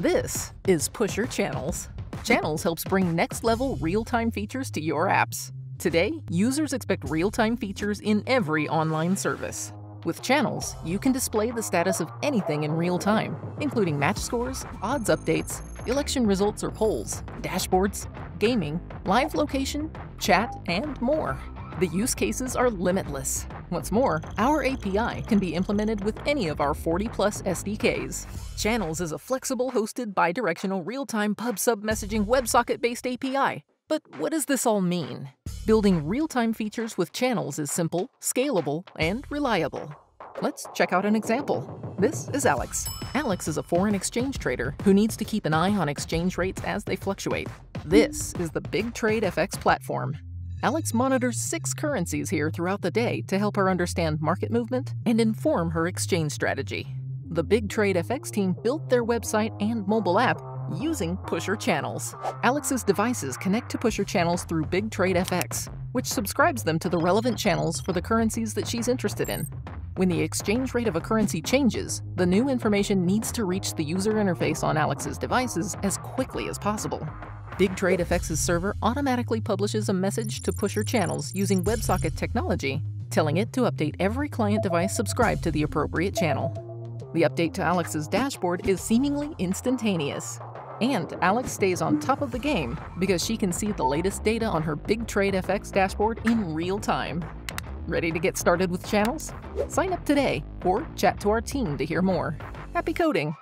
This is Pusher Channels. Channels helps bring next-level real-time features to your apps. Today, users expect real-time features in every online service. With Channels, you can display the status of anything in real time, including match scores, odds updates, election results or polls, dashboards, gaming, live location, chat, and more. The use cases are limitless. What's more, our API can be implemented with any of our 40-plus SDKs. Channels is a flexible, hosted, bidirectional, real-time pub/sub messaging WebSocket-based API. But what does this all mean? Building real-time features with Channels is simple, scalable, and reliable. Let's check out an example. This is Alex. Alex is a foreign exchange trader who needs to keep an eye on exchange rates as they fluctuate. This is the Big Trade FX platform. Alex monitors 6 currencies here throughout the day to help her understand market movement and inform her exchange strategy. The Big Trade FX team built their website and mobile app using Pusher Channels. Alex's devices connect to Pusher Channels through Big Trade FX, which subscribes them to the relevant channels for the currencies that she's interested in. When the exchange rate of a currency changes, the new information needs to reach the user interface on Alex's devices as quickly as possible. Big Trade FX's server automatically publishes a message to Pusher Channels using WebSocket technology, telling it to update every client device subscribed to the appropriate channel. The update to Alex's dashboard is seemingly instantaneous. And Alex stays on top of the game because she can see the latest data on her Big Trade FX dashboard in real time. Ready to get started with Channels? Sign up today or chat to our team to hear more. Happy coding!